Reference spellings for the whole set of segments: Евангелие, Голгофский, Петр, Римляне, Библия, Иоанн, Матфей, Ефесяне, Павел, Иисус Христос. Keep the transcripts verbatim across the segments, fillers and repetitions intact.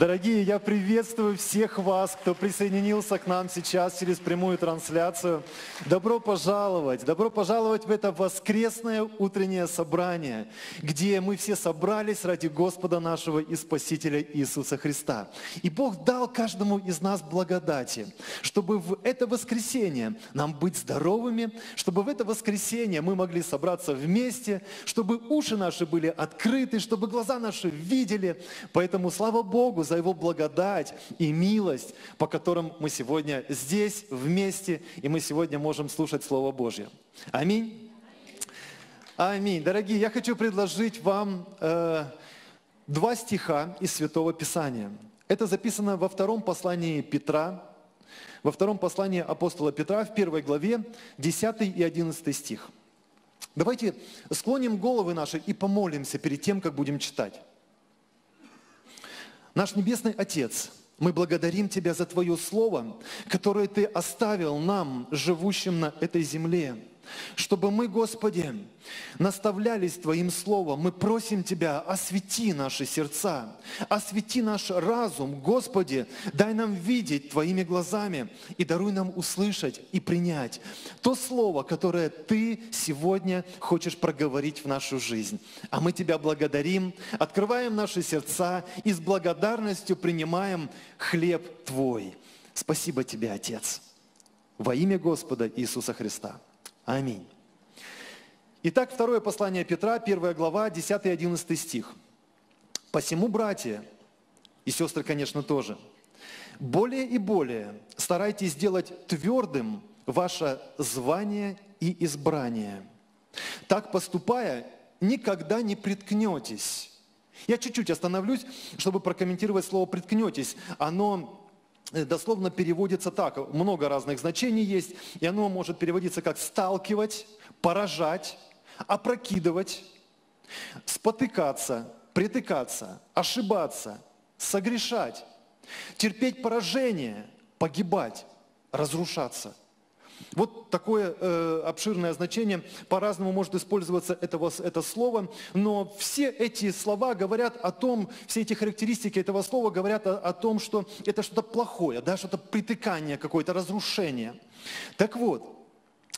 Дорогие, я приветствую всех вас, кто присоединился к нам сейчас через прямую трансляцию. Добро пожаловать! Добро пожаловать в это воскресное утреннее собрание, где мы все собрались ради Господа нашего и Спасителя Иисуса Христа. И Бог дал каждому из нас благодати, чтобы в это воскресенье нам быть здоровыми, чтобы в это воскресенье мы могли собраться вместе, чтобы уши наши были открыты, чтобы глаза наши видели. Поэтому слава Богу за Его благодать и милость, по которым мы сегодня здесь вместе, и мы сегодня можем слушать Слово Божье. Аминь. Аминь. Дорогие, я хочу предложить вам э, два стиха из Святого Писания. Это записано во втором послании Петра, во втором послании апостола Петра, в первой главе, десятый и одиннадцатый стих. Давайте склоним головы наши и помолимся перед тем, как будем читать. Наш Небесный Отец, мы благодарим Тебя за Твое Слово, которое Ты оставил нам, живущим на этой земле, чтобы мы, Господи, наставлялись Твоим Словом. Мы просим Тебя, освети наши сердца, освети наш разум, Господи, дай нам видеть Твоими глазами и даруй нам услышать и принять то Слово, которое Ты сегодня хочешь проговорить в нашу жизнь. А мы Тебя благодарим, открываем наши сердца и с благодарностью принимаем хлеб Твой. Спасибо Тебе, Отец, во имя Господа Иисуса Христа. Аминь. Итак, второе послание Петра, первая глава, десятый и одиннадцатый стих. «Посему, братья, и сестры, конечно, тоже, более и более старайтесь делать твердым ваше звание и избрание. Так поступая, никогда не приткнетесь». Я чуть-чуть остановлюсь, чтобы прокомментировать слово «приткнетесь». Оно дословно переводится так, много разных значений есть, и оно может переводиться как «сталкивать», «поражать», «опрокидывать», «спотыкаться», «притыкаться», «ошибаться», «согрешать», «терпеть поражение», «погибать», «разрушаться». Вот такое э, обширное значение, по-разному может использоваться это, это слово, но все эти слова говорят о том, все эти характеристики этого слова говорят о, о том, что это что-то плохое, да, что-то притыкание, какое-то разрушение. Так вот,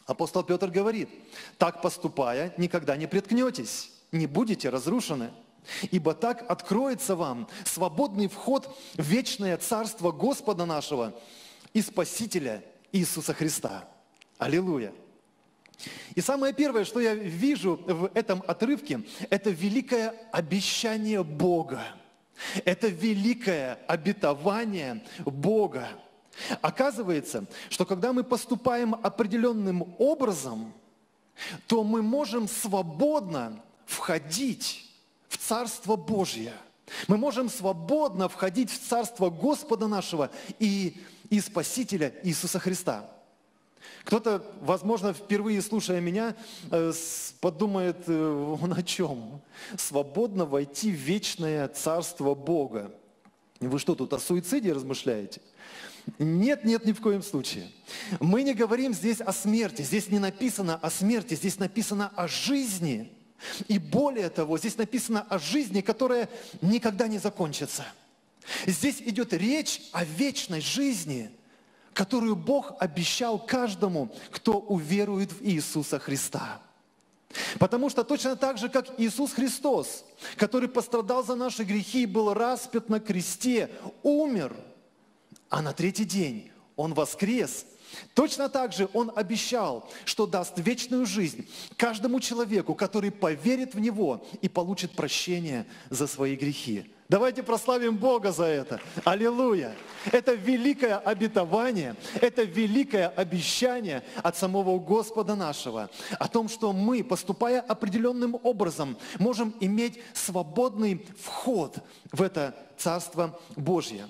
апостол Петр говорит, так поступая, никогда не приткнетесь, не будете разрушены. Ибо так откроется вам свободный вход в вечное царство Господа нашего и Спасителя Иисуса Христа. Аллилуйя! И самое первое, что я вижу в этом отрывке, это великое обещание Бога. Это великое обетование Бога. Оказывается, что когда мы поступаем определенным образом, то мы можем свободно входить в Царство Божье. Мы можем свободно входить в Царство Господа нашего и, и Спасителя Иисуса Христа. Кто-то, возможно, впервые слушая меня, подумает, он о чем? Свободно войти в вечное Царство Бога. Вы что, тут о суициде размышляете? Нет, нет, ни в коем случае. Мы не говорим здесь о смерти, здесь не написано о смерти, здесь написано о жизни. И более того, здесь написано о жизни, которая никогда не закончится. Здесь идет речь о вечной жизни, которую Бог обещал каждому, кто уверует в Иисуса Христа. Потому что точно так же, как Иисус Христос, который пострадал за наши грехи и был распят на кресте, умер, а на третий день Он воскрес, точно так же Он обещал, что даст вечную жизнь каждому человеку, который поверит в Него и получит прощение за свои грехи. Давайте прославим Бога за это. Аллилуйя! Это великое обетование, это великое обещание от самого Господа нашего, о том, что мы, поступая определенным образом, можем иметь свободный вход в это Царство Божье.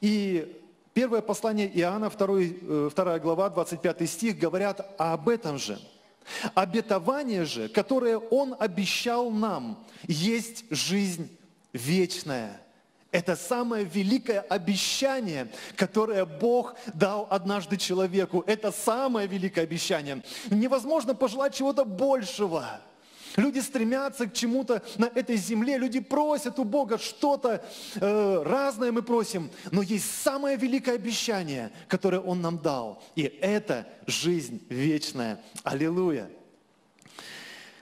И первое послание Иоанна, вторая глава, двадцать пятый стих, говорят об этом же. Обетование же, которое Он обещал нам, есть жизнь вечная. Это самое великое обещание, которое Бог дал однажды человеку. Это самое великое обещание. Невозможно пожелать чего-то большего. Люди стремятся к чему-то на этой земле, люди просят у Бога что-то, э, разное мы просим, но есть самое великое обещание, которое Он нам дал, и это жизнь вечная. Аллилуйя!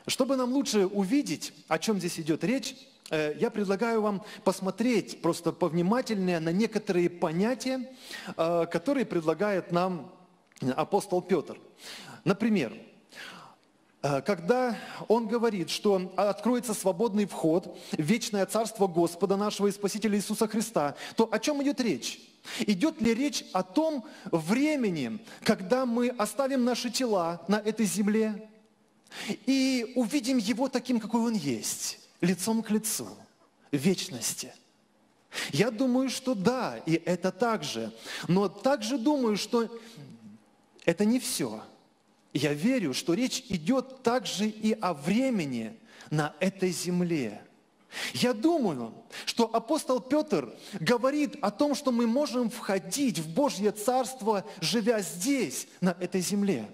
Чтобы нам лучше увидеть, о чем здесь идет речь, я предлагаю вам посмотреть просто повнимательнее на некоторые понятия, которые предлагает нам апостол Петр. Например, когда он говорит, что откроется свободный вход в вечное царство Господа нашего и Спасителя Иисуса Христа, то о чем идет речь? Идет ли речь о том времени, когда мы оставим наши тела на этой земле и увидим Его таким, какой Он есть, лицом к лицу, в вечности? Я думаю, что да, и это также. Но также думаю, что это не все. Я верю, что речь идет также и о времени на этой земле. Я думаю, что апостол Петр говорит о том, что мы можем входить в Божье Царство, живя здесь, на этой земле.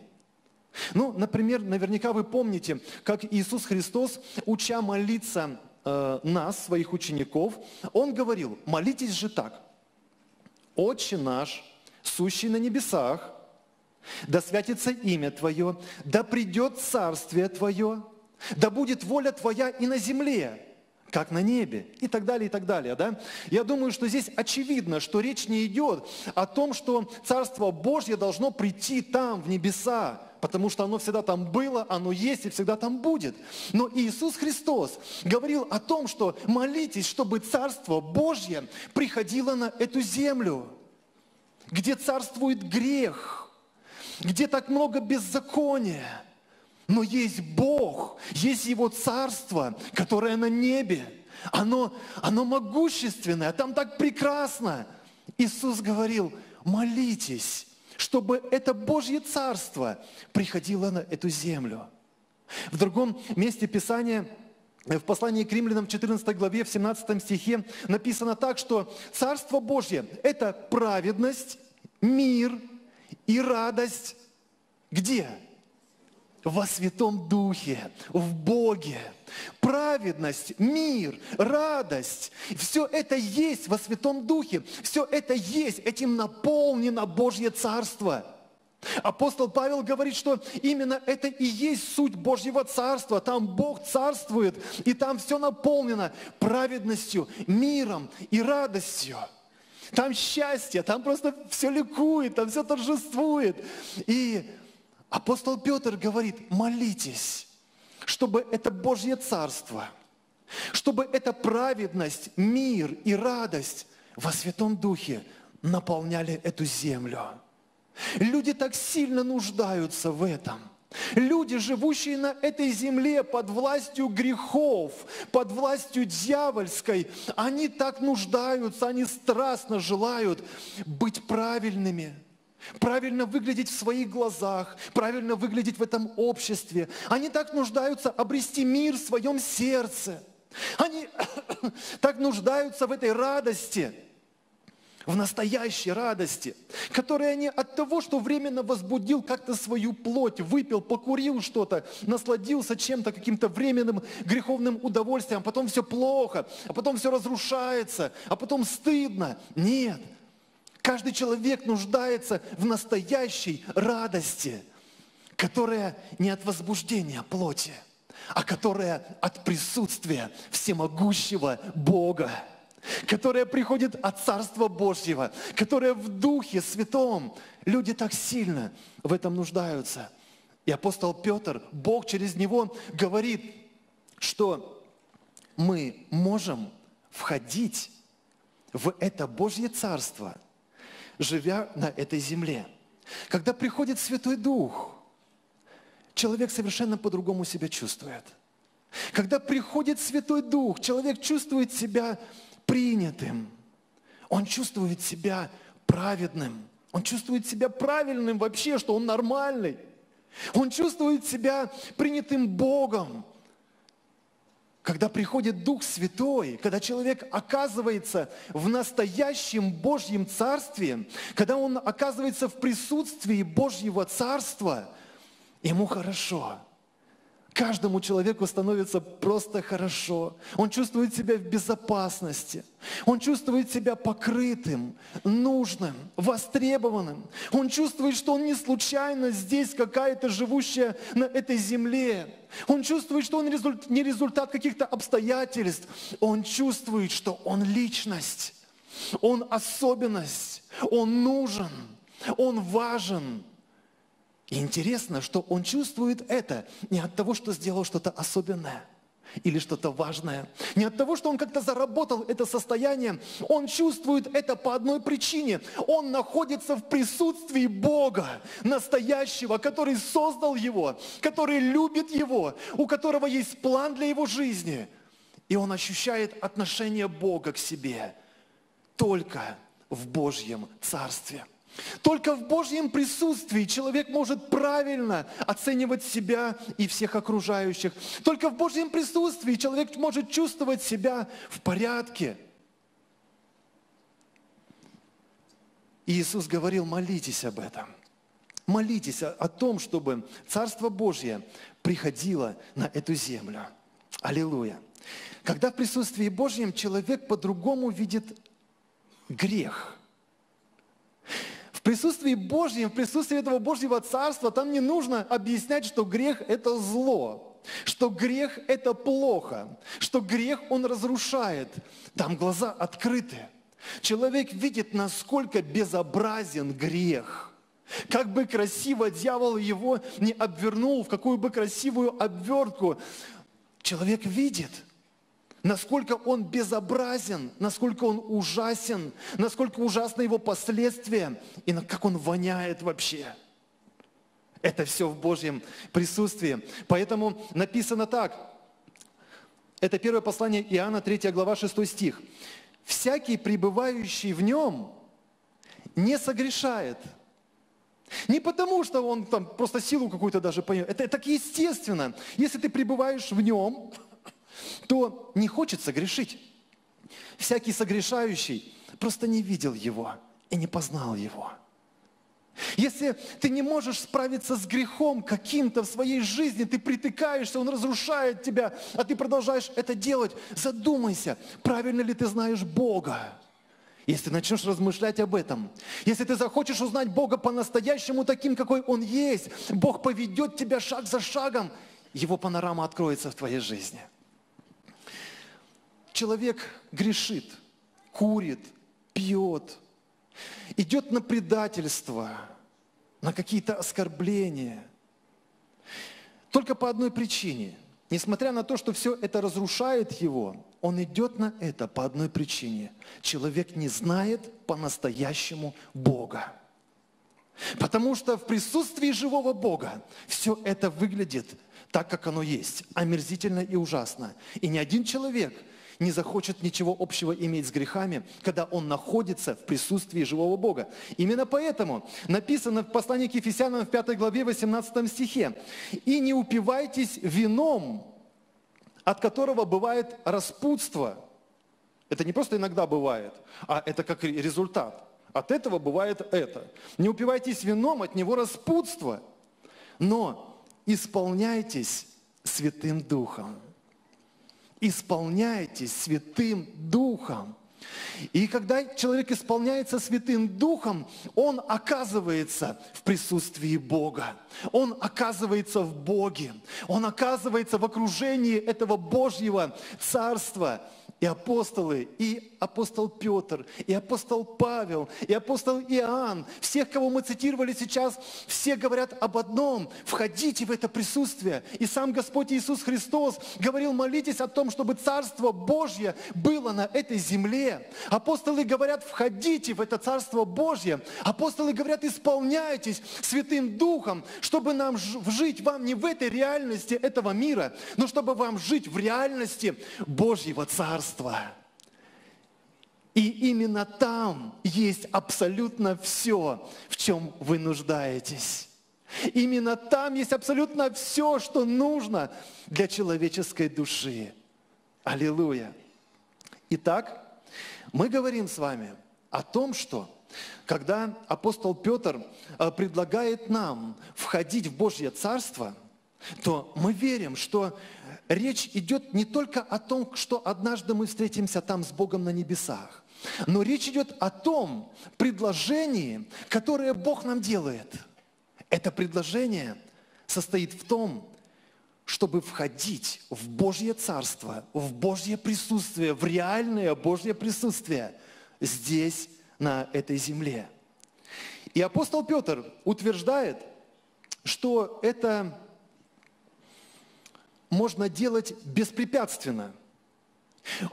Ну, например, наверняка вы помните, как Иисус Христос, уча молиться э, нас, своих учеников, Он говорил: молитесь же так: «Отче наш, сущий на небесах, да святится имя Твое, да придет Царствие Твое, да будет воля Твоя и на земле, как на небе», и так далее, и так далее. Да? Я думаю, что здесь очевидно, что речь не идет о том, что Царство Божье должно прийти там, в небеса, потому что оно всегда там было, оно есть и всегда там будет. Но Иисус Христос говорил о том, что молитесь, чтобы Царство Божье приходило на эту землю, где царствует грех, где так много беззакония. Но есть Бог, есть Его Царство, которое на небе. Оно, оно могущественное, там так прекрасно. Иисус говорил: молитесь, чтобы это Божье Царство приходило на эту землю. В другом месте Писания, в послании к Римлянам, четырнадцатой главе, в семнадцатом стихе написано так, что Царство Божье – это праведность, мир и радость. Где? Во Святом Духе, в Боге. Праведность, мир, радость. Все это есть во Святом Духе. Все это есть. Этим наполнено Божье Царство. Апостол Павел говорит, что именно это и есть суть Божьего Царства. Там Бог царствует, и там все наполнено праведностью, миром и радостью. Там счастье, там просто все ликует, там все торжествует. И апостол Петр говорит: молитесь, чтобы это Божье Царство, чтобы эта праведность, мир и радость во Святом Духе наполняли эту землю. Люди так сильно нуждаются в этом. Люди, живущие на этой земле под властью грехов, под властью дьявольской, они так нуждаются, они страстно желают быть правильными, правильно выглядеть в своих глазах, правильно выглядеть в этом обществе. Они так нуждаются обрести мир в своем сердце. Они так нуждаются в этой радости, в настоящей радости, которая не от того, что временно возбудил как-то свою плоть, выпил, покурил что-то, насладился чем-то, каким-то временным греховным удовольствием, а потом все плохо, а потом все разрушается, а потом стыдно. Нет. Каждый человек нуждается в настоящей радости, которая не от возбуждения плоти, а которая от присутствия всемогущего Бога, которая приходит от Царства Божьего, которая в Духе Святом. Люди так сильно в этом нуждаются. И апостол Петр, Бог через него говорит, что мы можем входить в это Божье Царство, живя на этой земле. Когда приходит Святой Дух, человек совершенно по-другому себя чувствует. Когда приходит Святой Дух, человек чувствует себя принятым. Он чувствует себя праведным. Он чувствует себя правильным вообще, что он нормальный. Он чувствует себя принятым Богом. Когда приходит Дух Святой, когда человек оказывается в настоящем Божьем Царстве, когда он оказывается в присутствии Божьего Царства, ему хорошо. каждому человеку становится просто хорошо. Он чувствует себя в безопасности. Он чувствует себя покрытым, нужным, востребованным. Он чувствует, что он не случайно здесь какая-то живущая на этой земле. Он чувствует, что он не результат каких-то обстоятельств. Он чувствует, что он личность, он особенность, он нужен, он важен. И интересно, что он чувствует это не от того, что сделал что-то особенное или что-то важное, не от того, что он как-то заработал это состояние. Он чувствует это по одной причине. Он находится в присутствии Бога, настоящего, который создал его, который любит его, у которого есть план для его жизни. И он ощущает отношение Бога к себе только в Божьем Царстве. Только в Божьем присутствии человек может правильно оценивать себя и всех окружающих. Только в Божьем присутствии человек может чувствовать себя в порядке. И Иисус говорил: молитесь об этом. Молитесь о том, чтобы Царство Божье приходило на эту землю. Аллилуйя. Когда в присутствии Божьем человек по-другому видит грех. В присутствии Божьем, в присутствии этого Божьего Царства, там не нужно объяснять, что грех – это зло, что грех – это плохо, что грех он разрушает. Там глаза открыты. Человек видит, насколько безобразен грех. Как бы красиво дьявол его не обвернул, в какую бы красивую обвертку, человек видит, насколько он безобразен, насколько он ужасен, насколько ужасны его последствия, и как он воняет вообще. Это все в Божьем присутствии. Поэтому написано так. Это первое послание Иоанна, третья глава, шестой стих. «Всякий, пребывающий в нем, не согрешает». Не потому, что он там просто силу какую-то даже понял. Это так естественно. Если ты пребываешь в нем, то не хочется грешить. Всякий согрешающий просто не видел его и не познал его. Если ты не можешь справиться с грехом каким-то в своей жизни, ты притыкаешься, он разрушает тебя, а ты продолжаешь это делать, задумайся, правильно ли ты знаешь Бога. Если начнешь размышлять об этом, если ты захочешь узнать Бога по-настоящему таким, какой Он есть, Бог поведет тебя шаг за шагом, Его панорама откроется в твоей жизни. Человек грешит, курит, пьет, идет на предательство, на какие-то оскорбления. Только по одной причине. Несмотря на то, что все это разрушает его, он идет на это по одной причине. Человек не знает по-настоящему Бога. Потому что в присутствии живого Бога все это выглядит так, как оно есть, омерзительно и ужасно. И ни один человек не захочет ничего общего иметь с грехами, когда он находится в присутствии живого Бога. Именно поэтому написано в послании к Ефесянам в пятой главе, восемнадцатом стихе: «И не упивайтесь вином, от которого бывает распутство». Это не просто иногда бывает, а это как результат. От этого бывает это. «Не упивайтесь вином, от него распутство, но исполняйтесь Святым Духом». Исполняйтесь Святым Духом. И когда человек исполняется Святым Духом, он оказывается в присутствии Бога. Он оказывается в Боге. Он оказывается в окружении этого Божьего Царства. И апостолы, и апостол Петр, и апостол Павел, и апостол Иоанн, всех, кого мы цитировали сейчас, все говорят об одном: входите в это присутствие. И сам Господь Иисус Христос говорил: молитесь о том, чтобы Царство Божье было на этой земле. Апостолы говорят: входите в это Царство Божье. Апостолы говорят: исполняйтесь Святым Духом, чтобы нам жить вам не в этой реальности этого мира, но чтобы вам жить в реальности Божьего Царства. И именно там есть абсолютно все, в чем вы нуждаетесь. Именно там есть абсолютно все, что нужно для человеческой души. Аллилуйя! Итак, мы говорим с вами о том, что когда апостол Петр предлагает нам входить в Божье Царство, то мы верим, что речь идет не только о том, что однажды мы встретимся там с Богом на небесах, но речь идет о том предложении, которое Бог нам делает. Это предложение состоит в том, чтобы входить в Божье Царство, в Божье присутствие, в реальное Божье присутствие здесь, на этой земле. И апостол Петр утверждает, что это можно делать беспрепятственно.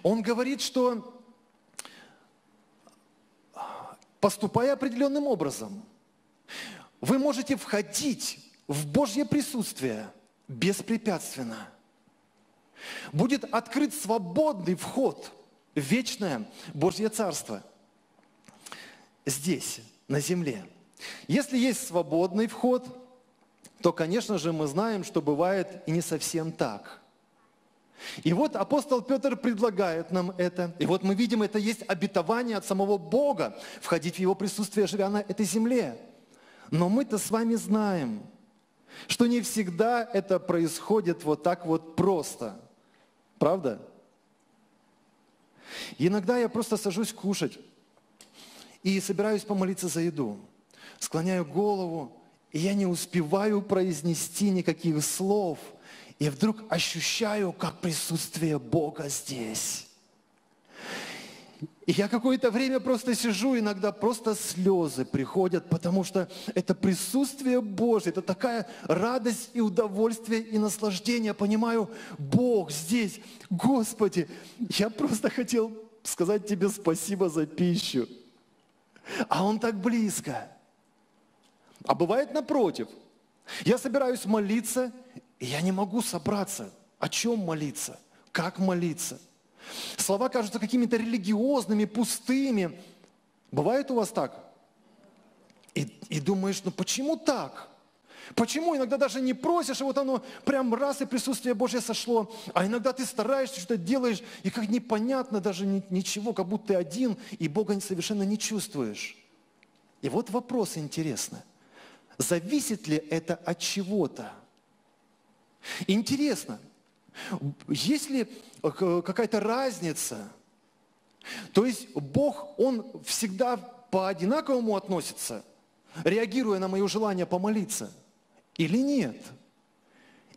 Он говорит, что поступая определенным образом, вы можете входить в Божье присутствие беспрепятственно. Будет открыт свободный вход в вечное Божье Царство здесь, на земле. Если есть свободный вход, то, конечно же, мы знаем, что бывает и не совсем так. И вот апостол Петр предлагает нам это. И вот мы видим, это есть обетование от самого Бога, входить в Его присутствие, живя на этой земле. Но мы-то с вами знаем, что не всегда это происходит вот так вот просто. Правда? Иногда я просто сажусь кушать и собираюсь помолиться за еду. Склоняю голову, и я не успеваю произнести никаких слов. И вдруг ощущаю, как присутствие Бога здесь. И я какое-то время просто сижу, иногда просто слезы приходят, потому что это присутствие Божье, это такая радость и удовольствие и наслаждение. Понимаю, Бог здесь. Господи, я просто хотел сказать Тебе спасибо за пищу. А Он так близко. А бывает напротив. Я собираюсь молиться, и я не могу собраться. О чем молиться? Как молиться? Слова кажутся какими-то религиозными, пустыми. Бывает у вас так? И, и думаешь, ну почему так? Почему иногда даже не просишь, и вот оно прям раз, и присутствие Божье сошло. А иногда ты стараешься, что-то делаешь, и как непонятно даже ничего, как будто ты один, и Бога совершенно не чувствуешь. И вот вопрос интересный. Зависит ли это от чего-то? Интересно, есть ли какая-то разница? То есть Бог, Он всегда по-одинаковому относится, реагируя на мое желание помолиться? Или нет?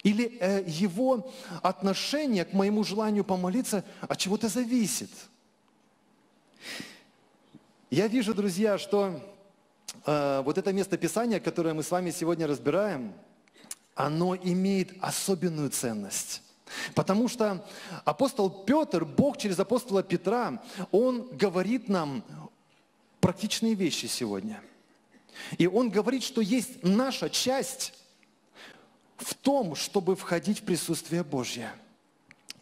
Или э, Его отношение к моему желанию помолиться от чего-то зависит? Я вижу, друзья, что э, вот это место Писания, которое мы с вами сегодня разбираем, оно имеет особенную ценность. Потому что апостол Петр, Бог через апостола Петра, он говорит нам практичные вещи сегодня. И он говорит, что есть наша часть в том, чтобы входить в присутствие Божье.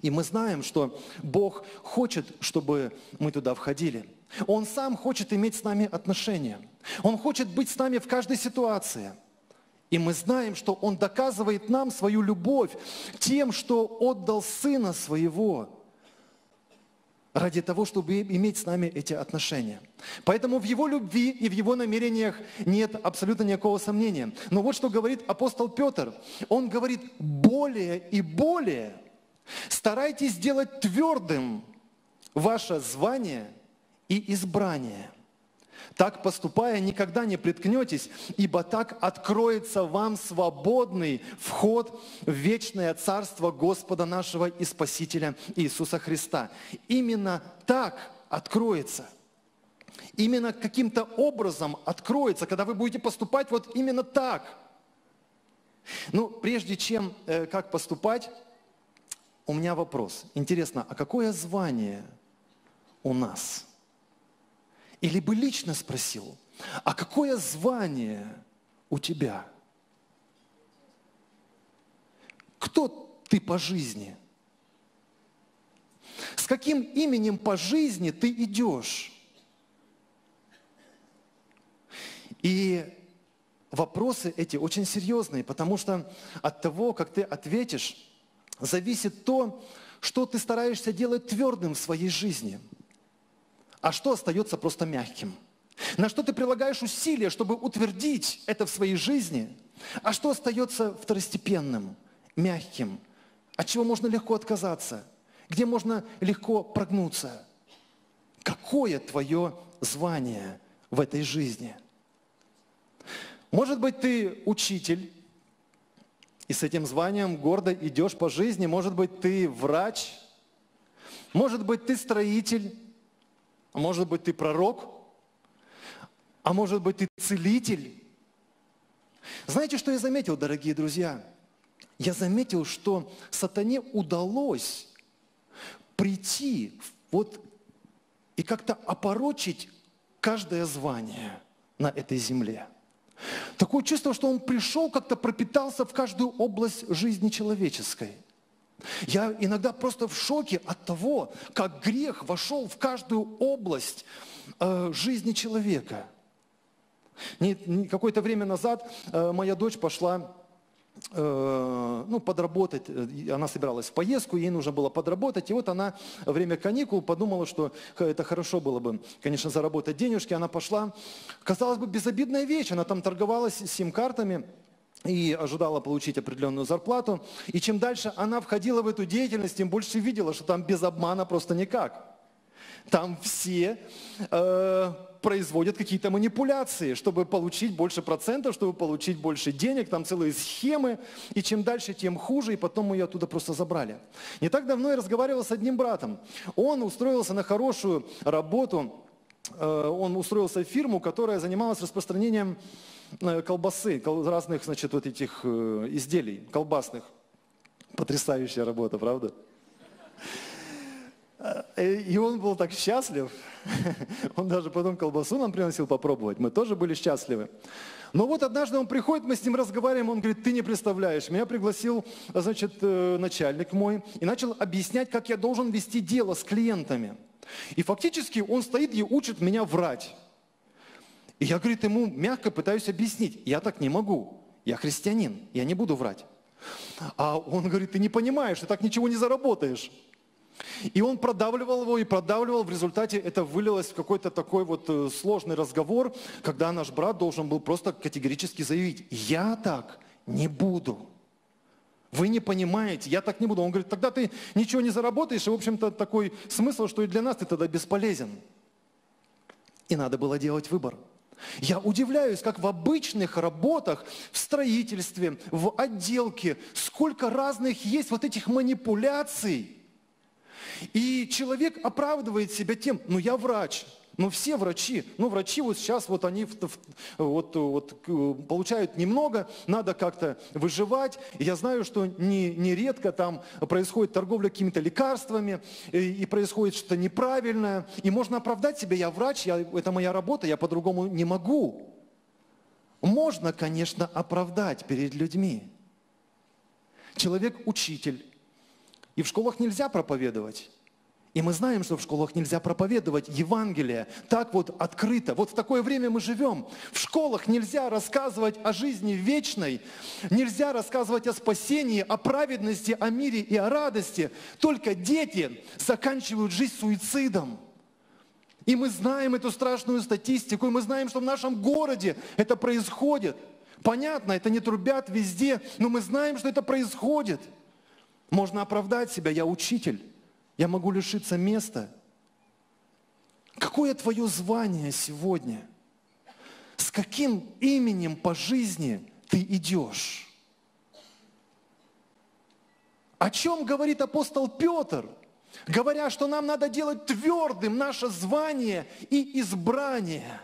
И мы знаем, что Бог хочет, чтобы мы туда входили. Он сам хочет иметь с нами отношения. Он хочет быть с нами в каждой ситуации. И мы знаем, что Он доказывает нам свою любовь тем, что отдал Сына Своего ради того, чтобы иметь с нами эти отношения. Поэтому в Его любви и в Его намерениях нет абсолютно никакого сомнения. Но вот что говорит апостол Петр. Он говорит, более и более старайтесь делать твердым ваше звание и избрание. Так поступая, никогда не приткнетесь, ибо так откроется вам свободный вход в вечное Царство Господа нашего и Спасителя Иисуса Христа. Именно так откроется. Именно каким-то образом откроется, когда вы будете поступать вот именно так. Ну, прежде чем э, как поступать, у меня вопрос. Интересно, а какое звание у нас? Или бы лично спросил, а какое звание у тебя? Кто ты по жизни? С каким именем по жизни ты идешь? И вопросы эти очень серьезные, потому что от того, как ты ответишь, зависит то, что ты стараешься делать твердым в своей жизни. А что остается просто мягким? На что ты прилагаешь усилия, чтобы утвердить это в своей жизни? А что остается второстепенным мягким, от чего можно легко отказаться, где можно легко прогнуться. Какое твое звание в этой жизни? Может быть, ты учитель, и с этим званием гордо идешь по жизни. Может быть, ты врач, может быть, ты строитель, может быть, ты пророк, а может быть, ты целитель. Знаете, что я заметил, дорогие друзья? Я заметил, что сатане удалось прийти вот и как-то опорочить каждое звание на этой земле. Такое чувство, что он пришел, как-то пропитался в каждую область жизни человеческой. Я иногда просто в шоке от того, как грех вошел в каждую область э, жизни человека. Не, не, какое-то время назад э, моя дочь пошла э, ну, подработать. Она собиралась в поездку, ей нужно было подработать. И вот она во время каникул подумала, что это хорошо было бы, конечно, заработать денежки. Она пошла, казалось бы, безобидная вещь. Она там торговалась сим-картами и ожидала получить определенную зарплату. И чем дальше она входила в эту деятельность, тем больше видела, что там без обмана просто никак. Там все э, производят какие-то манипуляции, чтобы получить больше процентов, чтобы получить больше денег, там целые схемы. И чем дальше, тем хуже, и потом мы ее оттуда просто забрали. Не так давно я разговаривал с одним братом. Он устроился на хорошую работу, э, он устроился в фирму, которая занималась распространением колбасы, разных, значит, вот этих изделий колбасных. Потрясающая работа, правда? И он был так счастлив. Он даже потом колбасу нам приносил попробовать. Мы тоже были счастливы. Но вот однажды он приходит, мы с ним разговариваем, он говорит: ты не представляешь, меня пригласил, значит, начальник мой и начал объяснять, как я должен вести дело с клиентами. И фактически он стоит и учит меня врать. И я, говорит, ему мягко пытаюсь объяснить: я так не могу, я христианин, я не буду врать. А он говорит: ты не понимаешь, ты так ничего не заработаешь. И он продавливал его и продавливал, в результате это вылилось в какой-то такой вот сложный разговор, когда наш брат должен был просто категорически заявить: я так не буду. Вы не понимаете, я так не буду. Он говорит: тогда ты ничего не заработаешь, и в общем-то такой смысл, что и для нас ты тогда бесполезен. И надо было делать выбор. Я удивляюсь, как в обычных работах, в строительстве, в отделке, сколько разных есть вот этих манипуляций. И человек оправдывает себя тем: ну я врач, ну все врачи, ну врачи вот сейчас вот они вот, вот, получают немного, надо как-то выживать. И я знаю, что не, нередко там происходит торговля какими-то лекарствами, и, и происходит что-то неправильное. И можно оправдать себя: я врач, я, это моя работа, я по-другому не могу. Можно, конечно, оправдать перед людьми. Человек учитель. И в школах нельзя проповедовать. И мы знаем, что в школах нельзя проповедовать Евангелие так вот открыто. Вот в такое время мы живем. В школах нельзя рассказывать о жизни вечной, нельзя рассказывать о спасении, о праведности, о мире и о радости. Только дети заканчивают жизнь суицидом. И мы знаем эту страшную статистику, и мы знаем, что в нашем городе это происходит. Понятно, это не трубят везде, но мы знаем, что это происходит. Можно оправдать себя: я учитель, я могу лишиться места. Какое твое звание сегодня? С каким именем по жизни ты идешь? О чем говорит апостол Петр, говоря, что нам надо делать твердым наше звание и избрание?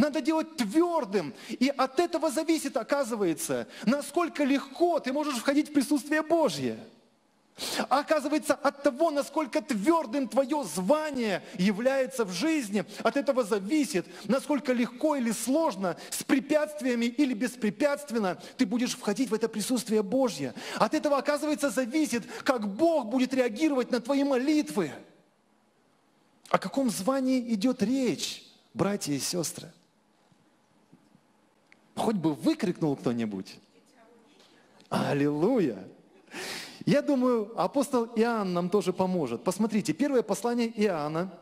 Надо делать твердым. И от этого зависит, оказывается, насколько легко ты можешь входить в присутствие Божье. А оказывается, от того, насколько твердым твое звание является в жизни, от этого зависит, насколько легко или сложно, с препятствиями или беспрепятственно ты будешь входить в это присутствие Божье. От этого, оказывается, зависит, как Бог будет реагировать на твои молитвы. О каком звании идет речь, братья и сестры? Хоть бы выкрикнул кто-нибудь. Аллилуйя! Я думаю, апостол Иоанн нам тоже поможет. Посмотрите, первое послание Иоанна,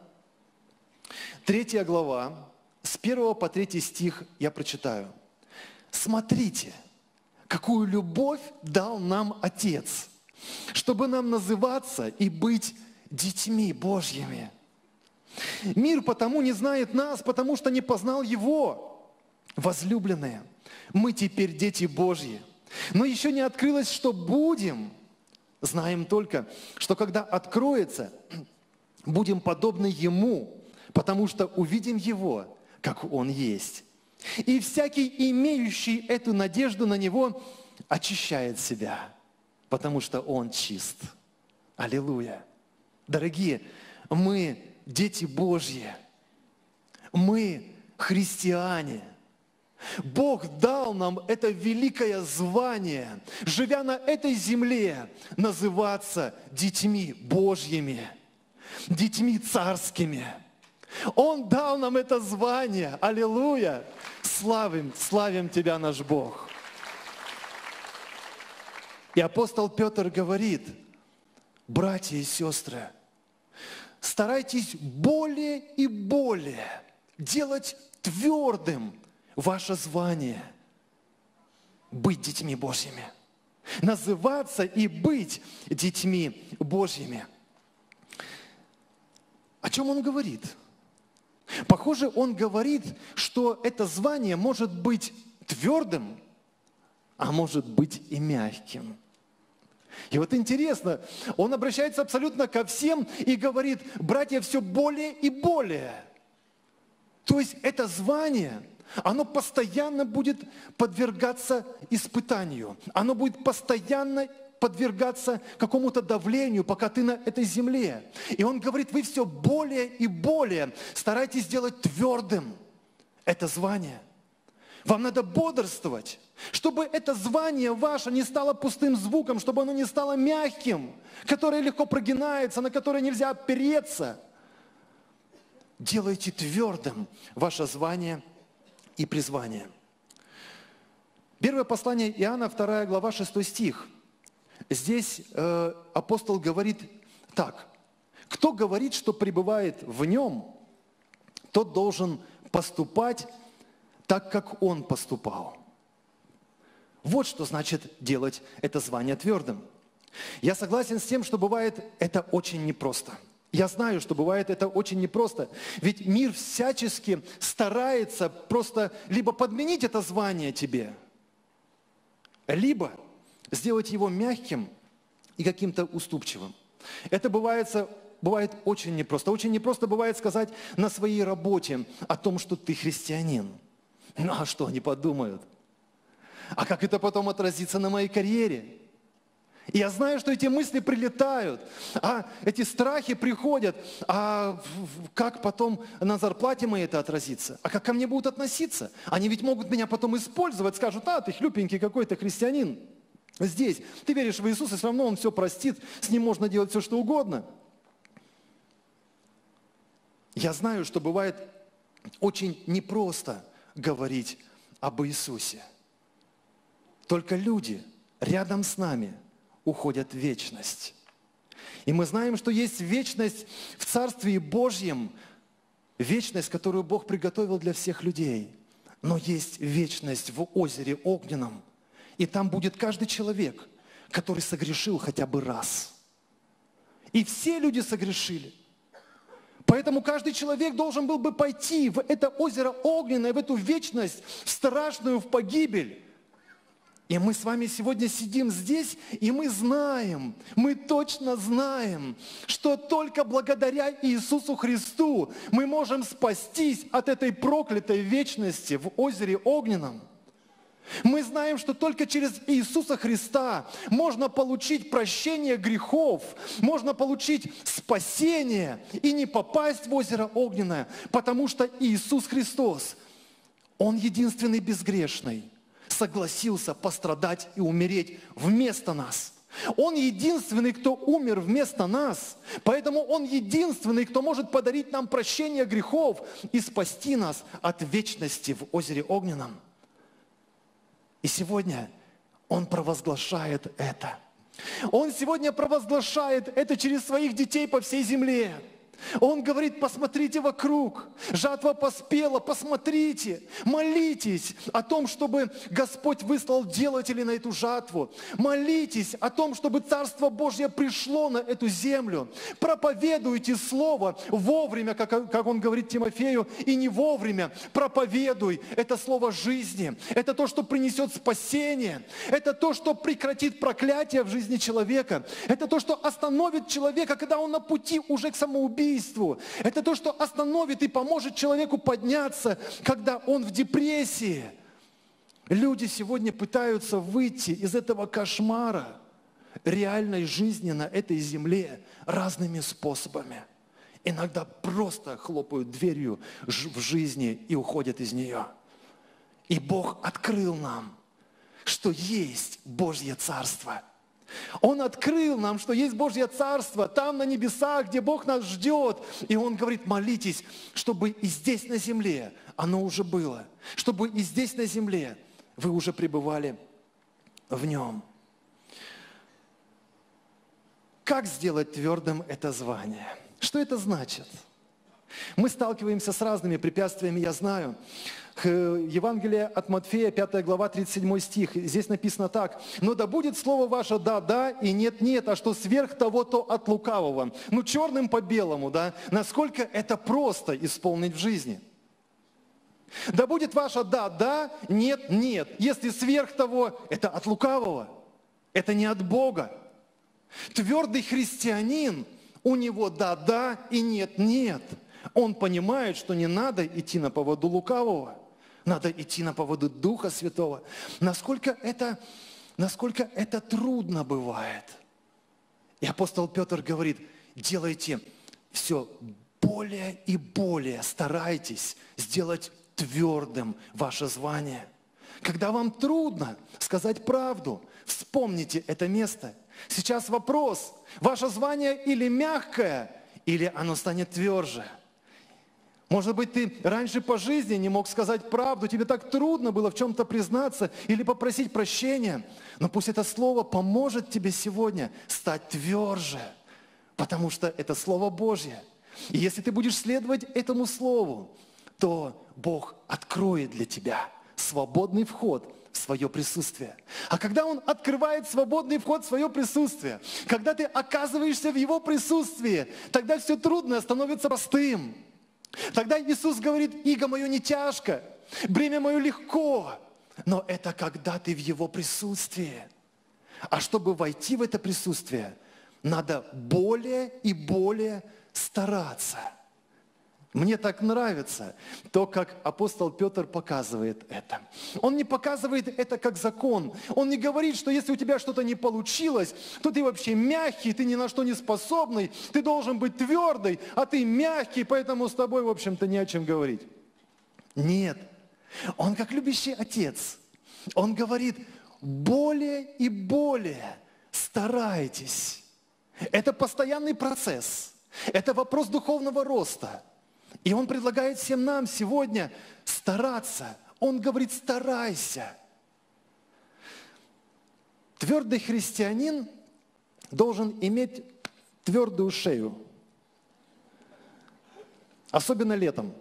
третья глава, с первого по третий стих я прочитаю. Смотрите, какую любовь дал нам Отец, чтобы нам называться и быть детьми Божьими. Мир потому не знает нас, потому что не познал Его. Возлюбленные, мы теперь дети Божьи, но еще не открылось, что будем. Знаем только, что когда откроется, будем подобны Ему, потому что увидим Его, как Он есть. И всякий, имеющий эту надежду на Него, очищает себя, потому что Он чист. Аллилуйя! Дорогие, мы дети Божьи, мы христиане. Бог дал нам это великое звание, живя на этой земле, называться детьми Божьими, детьми царскими. Он дал нам это звание. Аллилуйя! Славим, славим Тебя, наш Бог. И апостол Петр говорит: братья и сестры, старайтесь более и более делать твердым ваше звание быть детьми Божьими, называться и быть детьми Божьими. О чем он говорит? Похоже, он говорит, что это звание может быть твердым, а может быть и мягким. И вот интересно, он обращается абсолютно ко всем и говорит: братья, все более и более. То есть это звание, оно постоянно будет подвергаться испытанию. Оно будет постоянно подвергаться какому-то давлению, пока ты на этой земле. И он говорит: вы все более и более старайтесь делать твердым это звание. Вам надо бодрствовать, чтобы это звание ваше не стало пустым звуком, чтобы оно не стало мягким, которое легко прогинается, на которое нельзя опереться. Делайте твердым ваше звание и призвание. Первое послание Иоанна, вторая глава, шестой стих. Здесь э, апостол говорит так: кто говорит, что пребывает в нем, тот должен поступать так, как он поступал. Вот что значит делать это звание твердым. Я согласен с тем, что бывает это очень непросто. Я знаю, что бывает это очень непросто, ведь мир всячески старается просто либо подменить это звание тебе, либо сделать его мягким и каким-то уступчивым. Это бывает, бывает очень непросто. Очень непросто бывает сказать на своей работе о том, что ты христианин. Ну а что они подумают? А как это потом отразится на моей карьере? И я знаю, что эти мысли прилетают, а эти страхи приходят, а как потом на зарплате моей это отразится? А как ко мне будут относиться? Они ведь могут меня потом использовать, скажут: а, ты хлюпенький какой-то христианин здесь, ты веришь в Иисуса, все равно Он все простит, с Ним можно делать все, что угодно. Я знаю, что бывает очень непросто говорить об Иисусе. Только люди рядом с нами уходят в вечность. И мы знаем, что есть вечность в Царстве Божьем, вечность, которую Бог приготовил для всех людей. Но есть вечность в озере огненном, и там будет каждый человек, который согрешил хотя бы раз. И все люди согрешили. Поэтому каждый человек должен был бы пойти в это озеро огненное, в эту вечность, в страшную, в погибель. И мы с вами сегодня сидим здесь, и мы знаем, мы точно знаем, что только благодаря Иисусу Христу мы можем спастись от этой проклятой вечности в озере огненном. Мы знаем, что только через Иисуса Христа можно получить прощение грехов, можно получить спасение и не попасть в озеро огненное, потому что Иисус Христос, Он единственный безгрешный, согласился пострадать и умереть вместо нас. Он единственный, кто умер вместо нас, поэтому Он единственный, кто может подарить нам прощение грехов и спасти нас от вечности в озере огненном. И сегодня Он провозглашает это. Он сегодня провозглашает это через своих детей по всей земле. Он говорит, посмотрите вокруг, жатва поспела, посмотрите, молитесь о том, чтобы Господь выслал делателей на эту жатву, молитесь о том, чтобы Царство Божье пришло на эту землю, проповедуйте Слово вовремя, как, как он говорит Тимофею, и не вовремя, проповедуй, это Слово жизни, это то, что принесет спасение, это то, что прекратит проклятие в жизни человека, это то, что остановит человека, когда он на пути уже к самоубийству. Это то, что остановит и поможет человеку подняться, когда он в депрессии. Люди сегодня пытаются выйти из этого кошмара реальной жизни на этой земле разными способами. Иногда просто хлопают дверью в жизни и уходят из нее. И Бог открыл нам, что есть Божье Царство. Он открыл нам, что есть Божье Царство, там на небесах, где Бог нас ждет. И Он говорит, молитесь, чтобы и здесь на земле оно уже было, чтобы и здесь на земле вы уже пребывали в Нем. Как сделать твердым это звание? Что это значит? Мы сталкиваемся с разными препятствиями, я знаю. Евангелие от Матфея, пятая глава, тридцать седьмой стих. Здесь написано так. «Но да будет слово ваше да-да и нет-нет, а что сверх того, то от лукавого». Ну, черным по белому, да? Насколько это просто исполнить в жизни. «Да будет ваше да-да, нет-нет». Если сверх того, это от лукавого, это не от Бога. Твердый христианин, у него да-да и нет-нет. Он понимает, что не надо идти на поводу лукавого, надо идти на поводу Духа Святого. Насколько это, насколько это трудно бывает. И апостол Петр говорит, делайте все более и более, старайтесь сделать твердым ваше звание. Когда вам трудно сказать правду, вспомните это место. Сейчас вопрос, ваше звание или мягкое, или оно станет тверже. Может быть, ты раньше по жизни не мог сказать правду, тебе так трудно было в чем-то признаться или попросить прощения. Но пусть это слово поможет тебе сегодня стать тверже, потому что это Слово Божье. И если ты будешь следовать этому Слову, то Бог откроет для тебя свободный вход в свое присутствие. А когда Он открывает свободный вход в свое присутствие, когда ты оказываешься в Его присутствии, тогда все трудное становится простым. Тогда Иисус говорит, иго мое не тяжко, бремя мое легко, но это когда ты в Его присутствии. А чтобы войти в это присутствие, надо более и более стараться. Мне так нравится то, как апостол Петр показывает это. Он не показывает это как закон. Он не говорит, что если у тебя что-то не получилось, то ты вообще мягкий, ты ни на что не способный, ты должен быть твердый, а ты мягкий, поэтому с тобой, в общем-то, не о чем говорить. Нет. Он как любящий отец. Он говорит, более и более старайтесь. Это постоянный процесс. Это вопрос духовного роста. И Он предлагает всем нам сегодня стараться. Он говорит, старайся. Твердый христианин должен иметь твердую шею. Особенно летом.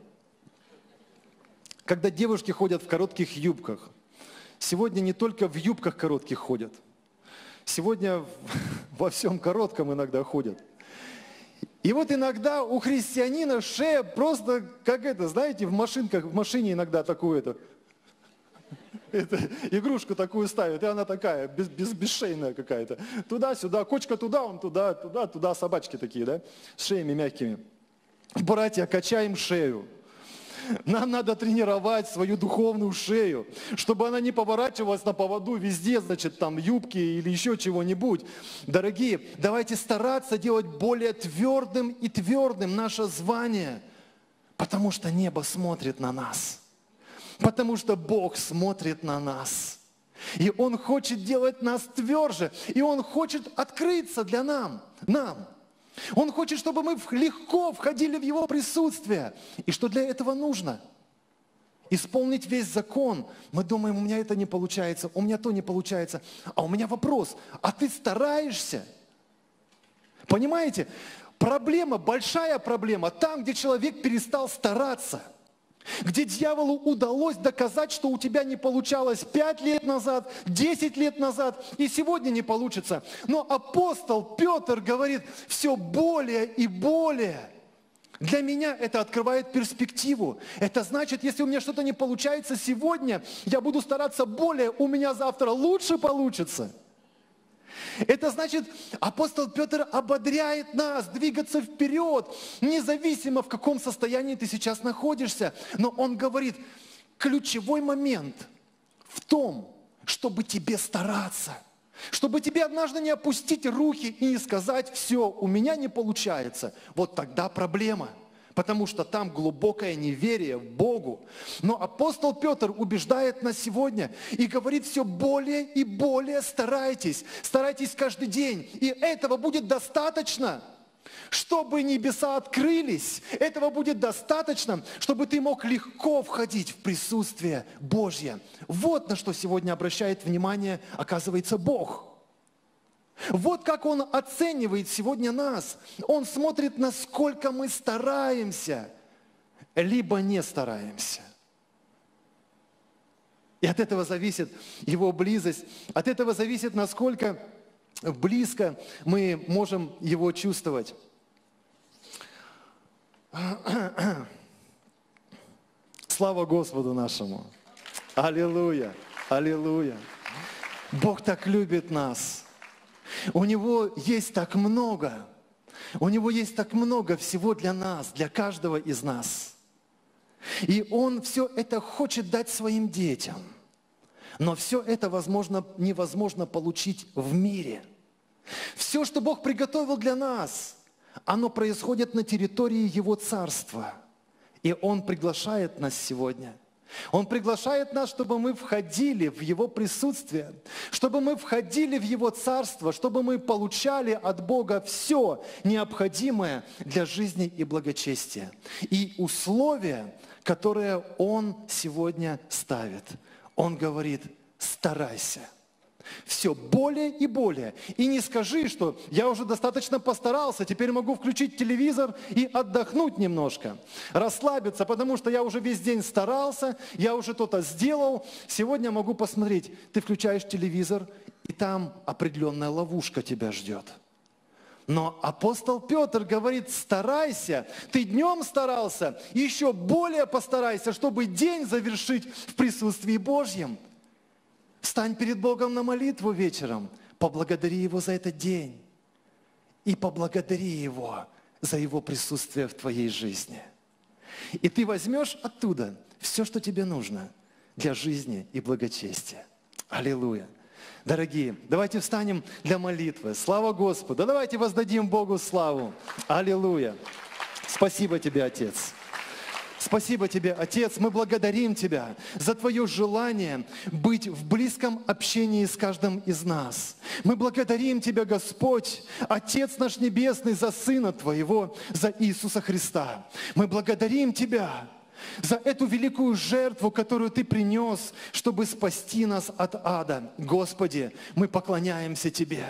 Когда девушки ходят в коротких юбках. Сегодня не только в юбках коротких ходят. Сегодня во всем коротком иногда ходят. И вот иногда у христианина шея просто, как это, знаете, в машинках, в машине иногда такую это, это, игрушку такую ставят, и она такая, без, без, бесшейная какая-то. Туда-сюда, кочка туда, он туда, туда, туда, собачки такие, да, с шеями мягкими. Братья, качаем шею. Нам надо тренировать свою духовную шею, чтобы она не поворачивалась на поводу везде, значит, там юбки или еще чего-нибудь. Дорогие, давайте стараться делать более твердым и твердым наше звание, потому что небо смотрит на нас, потому что Бог смотрит на нас. И Он хочет делать нас тверже, и Он хочет открыться для нам, нам. Он хочет, чтобы мы легко входили в Его присутствие. И что для этого нужно? Исполнить весь закон. Мы думаем, у меня это не получается, у меня то не получается. А у меня вопрос, а ты стараешься? Понимаете? Проблема, большая проблема, там, где человек перестал стараться, где дьяволу удалось доказать, что у тебя не получалось пять лет назад, десять лет назад, и сегодня не получится. Но апостол Петр говорит, все более и более. Для меня это открывает перспективу. Это значит, если у меня что-то не получается сегодня, я буду стараться более, у меня завтра лучше получится. Это значит, апостол Петр ободряет нас двигаться вперед, независимо в каком состоянии ты сейчас находишься. Но он говорит, ключевой момент в том, чтобы тебе стараться, чтобы тебе однажды не опустить руки и не сказать, все, у меня не получается. Вот тогда проблема, потому что там глубокое неверие в Богу. Но апостол Петр убеждает нас сегодня и говорит, все более и более старайтесь, старайтесь каждый день, и этого будет достаточно, чтобы небеса открылись, этого будет достаточно, чтобы ты мог легко входить в присутствие Божье. Вот на что сегодня обращает внимание, оказывается, Бог. Вот как Он оценивает сегодня нас. Он смотрит, насколько мы стараемся, либо не стараемся. И от этого зависит Его близость, от этого зависит, насколько близко мы можем Его чувствовать. Слава Господу нашему! Аллилуйя! Аллилуйя! Бог так любит нас. У Него есть так много. У Него есть так много всего для нас, для каждого из нас. И Он все это хочет дать своим детям. Но все это возможно, невозможно получить в мире. Все, что Бог приготовил для нас, оно происходит на территории Его Царства. И Он приглашает нас сегодня. Он приглашает нас, чтобы мы входили в Его присутствие, чтобы мы входили в Его Царство, чтобы мы получали от Бога все необходимое для жизни и благочестия. И условия, которые Он сегодня ставит. Он говорит, старайся. Все более и более. И не скажи, что я уже достаточно постарался, теперь могу включить телевизор и отдохнуть немножко, расслабиться, потому что я уже весь день старался, я уже что-то сделал, сегодня могу посмотреть. Ты включаешь телевизор, и там определенная ловушка тебя ждет. Но апостол Петр говорит, старайся, ты днем старался, еще более постарайся, чтобы день завершить в присутствии Божьем. Встань перед Богом на молитву вечером, поблагодари Его за этот день и поблагодари Его за Его присутствие в твоей жизни. И ты возьмешь оттуда все, что тебе нужно для жизни и благочестия. Аллилуйя! Дорогие, давайте встанем для молитвы. Слава Господу! Давайте воздадим Богу славу. Аллилуйя! Спасибо тебе, Отец. Спасибо тебе, Отец. Мы благодарим Тебя за Твое желание быть в близком общении с каждым из нас. Мы благодарим Тебя, Господь, Отец наш Небесный, за Сына Твоего, за Иисуса Христа. Мы благодарим Тебя за эту великую жертву, которую Ты принес, чтобы спасти нас от ада. Господи, мы поклоняемся Тебе.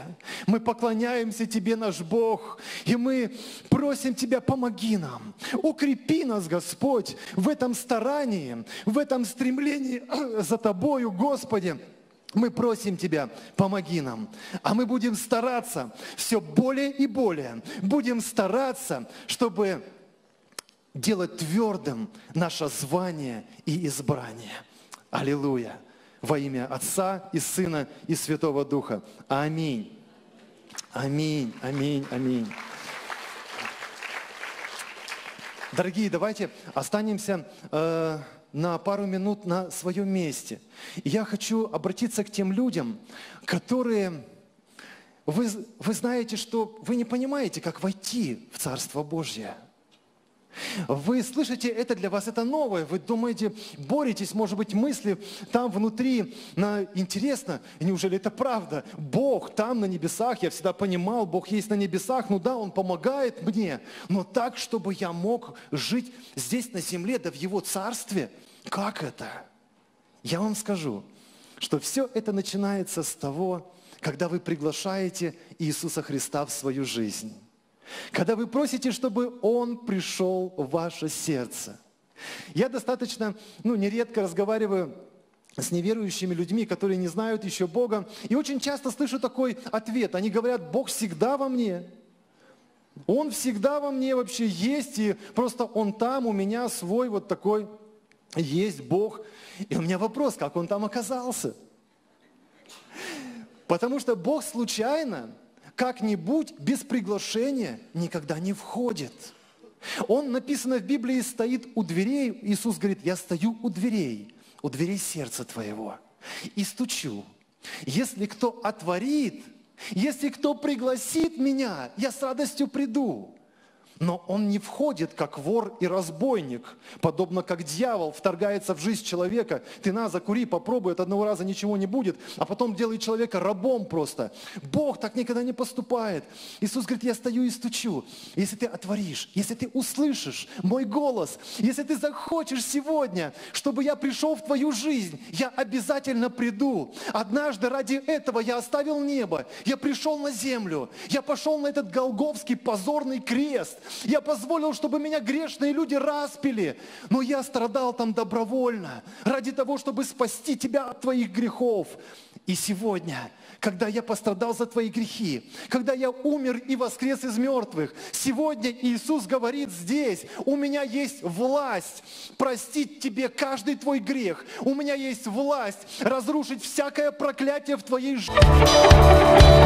Мы поклоняемся Тебе, наш Бог. И мы просим Тебя, помоги нам. Укрепи нас, Господь, в этом старании, в этом стремлении за Тобою, Господи. Мы просим Тебя, помоги нам. А мы будем стараться все более и более. Будем стараться, чтобы делать твердым наше звание и избрание. Аллилуйя! Во имя Отца и Сына и Святого Духа. Аминь. Аминь, аминь, аминь. Дорогие, давайте останемся э, на пару минут на своем месте. Я хочу обратиться к тем людям, которые... Вы, вы знаете, что вы не понимаете, как войти в Царство Божье. Вы слышите это, для вас это новое. Вы думаете, боретесь, может быть, мысли там внутри. На... Интересно, неужели это правда? Бог там на небесах, я всегда понимал, Бог есть на небесах. Ну да, Он помогает мне, но так, чтобы я мог жить здесь на земле, да в Его Царстве. Как это? Я вам скажу, что все это начинается с того, когда вы приглашаете Иисуса Христа в свою жизнь. когда вы просите, чтобы Он пришел в ваше сердце. Я достаточно, ну, нередко разговариваю с неверующими людьми, которые не знают еще Бога, и очень часто слышу такой ответ. Они говорят: Бог всегда во мне. Он всегда во мне вообще есть, и просто Он там у меня свой вот такой есть Бог. И у меня вопрос: как Он там оказался? Потому что Бог случайно, как-нибудь, без приглашения никогда не входит. Он, написано в Библии, стоит у дверей. Иисус говорит: я стою у дверей, у дверей сердца твоего, и стучу. Если кто отворит, если кто пригласит меня, я с радостью приду. Но он не входит, как вор и разбойник, подобно как дьявол вторгается в жизнь человека. Ты на, закури, попробуй, от одного раза ничего не будет, а потом делает человека рабом просто. Бог так никогда не поступает. Иисус говорит: я стою и стучу. Если ты отворишь, если ты услышишь мой голос, если ты захочешь сегодня, чтобы я пришел в твою жизнь, я обязательно приду. Однажды ради этого я оставил небо, я пришел на землю, я пошел на этот Голгофский позорный крест. Я позволил, чтобы меня грешные люди распили, но я страдал там добровольно, ради того, чтобы спасти тебя от твоих грехов. И сегодня, когда я пострадал за твои грехи, когда я умер и воскрес из мертвых, сегодня Иисус говорит здесь: у меня есть власть простить тебе каждый твой грех, у меня есть власть разрушить всякое проклятие в твоей жизни.